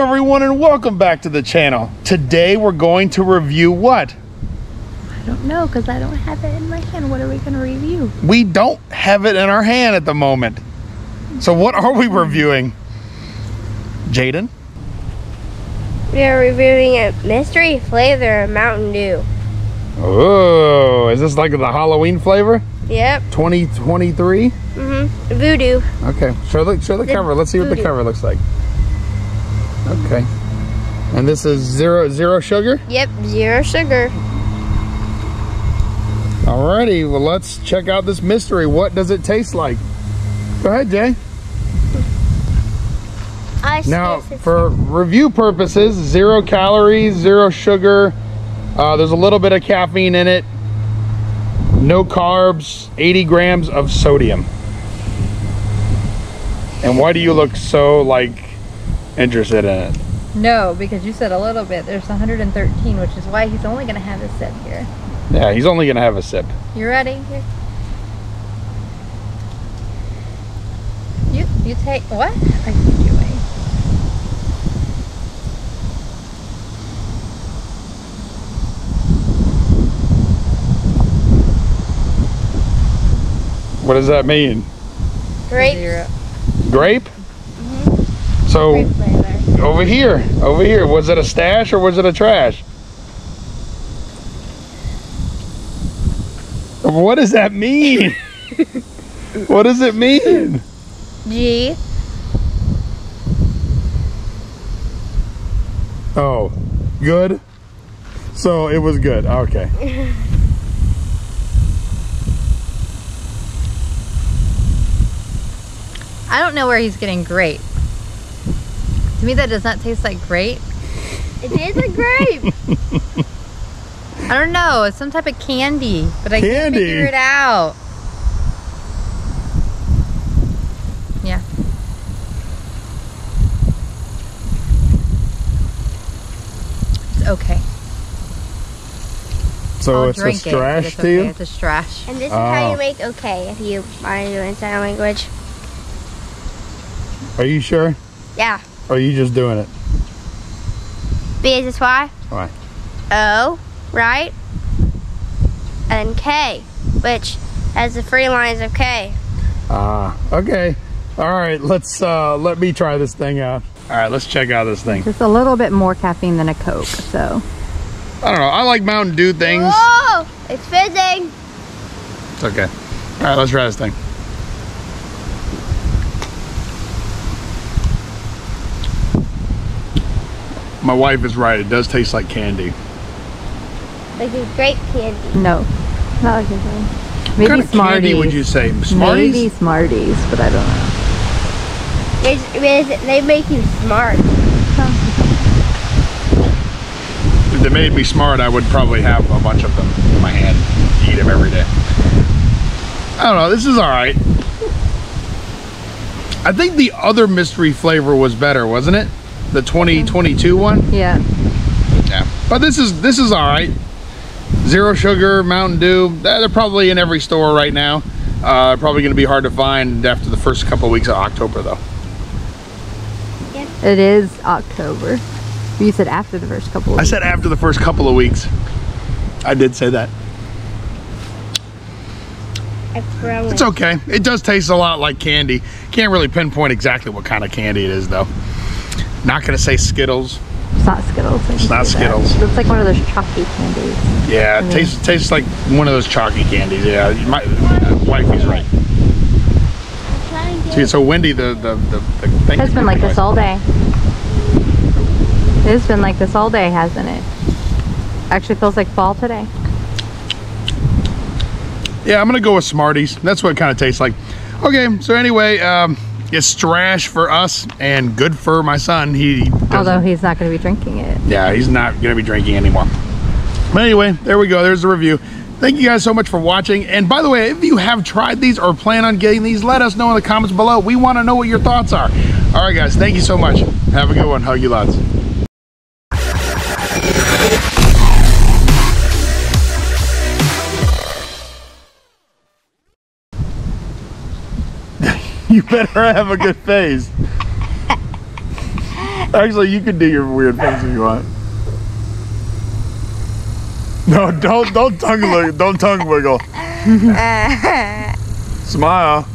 Hello everyone and welcome back to the channel. Today we're going to review what? I don't know because I don't have it in my hand. What are we going to review? We don't have it in our hand at the moment. So what are we reviewing, Jaden? We are reviewing a mystery flavor of Mountain Dew. Oh, is this like the Halloween flavor? Yep. 2023? Mm-hmm. VooDew. Okay, show the cover. Let's see what the cover looks like. Okay, and this is zero sugar? Yep, zero sugar. Alrighty, well let's check out this mystery. What does it taste like? Go ahead, Jay. Now, for review purposes, 0 calories, 0 sugar, there's a little bit of caffeine in it, no carbs, 80 grams of sodium. And why do you look so like interested in it? No, because you said a little bit. There's 113, which is why he's only going to have a sip here. Yeah, he's only going to have a sip. You ready? Here. You take... What are you doing? What does that mean? Grape. Grape? So over here, was it a stash or was it a trash? What does that mean? What does it mean? G. Oh, good. So it was good. Okay. I don't know where he's getting grape. To me, that does not taste like grape. It tastes like grape. I don't know. It's some type of candy, but I can't figure it out. Yeah. It's okay. So it's a strash to you? It's a strash. And this is how you make okay, if you are doing sign language. Are you sure? Yeah. Or are you just doing it? B is Y. Why? O, right? And K, which has the 3 lines of K. Okay. All right, let's let me try this thing out. All right, let's check out this thing. Just a little bit more caffeine than a Coke, so. I don't know, I like Mountain Dew things. Whoa, it's fizzing. It's okay. All right, let's try this thing. My wife is right, it does taste like candy. Like a grape candy? No, not like a candy. Maybe what kind of Smarties. Candy would you say? Smarties? Maybe Smarties, but I don't know. They make you smart. If they made me smart, I would probably have a bunch of them in my hand. Eat them every day. I don't know, this is alright. I think the other mystery flavor was better, wasn't it? The 2022 one? Yeah. Yeah. But this is all right. 0 sugar, Mountain Dew. They're probably in every store right now. Probably going to be hard to find after the first couple weeks of October, though. It is October. You said after the first couple of weeks. I said after the first couple of weeks. I did say that. It's okay. It does taste a lot like candy. Can't really pinpoint exactly what kind of candy it is, though. Not gonna say Skittles. It's not Skittles. It's not Skittles. It's like one of those chalky candies. Yeah, it tastes like one of those chalky candies. Yeah, my wife is right. See, it's so windy. The thing. It's been like this all day. It's been like this all day, hasn't it? Actually, feels like fall today. Yeah, I'm gonna go with Smarties. That's what it kind of tastes like. Okay, so anyway. It's trash for us and good for my son. Although he's not going to be drinking it. Yeah, he's not going to be drinking anymore. But anyway, there we go. There's the review. Thank you guys so much for watching. And by the way, if you have tried these or plan on getting these, let us know in the comments below. We want to know what your thoughts are. All right, guys. Thank you so much. Have a good one. Hug you lots. You better have a good face. Actually, you can do your weird things if you want. No, don't tongue wiggle. Smile.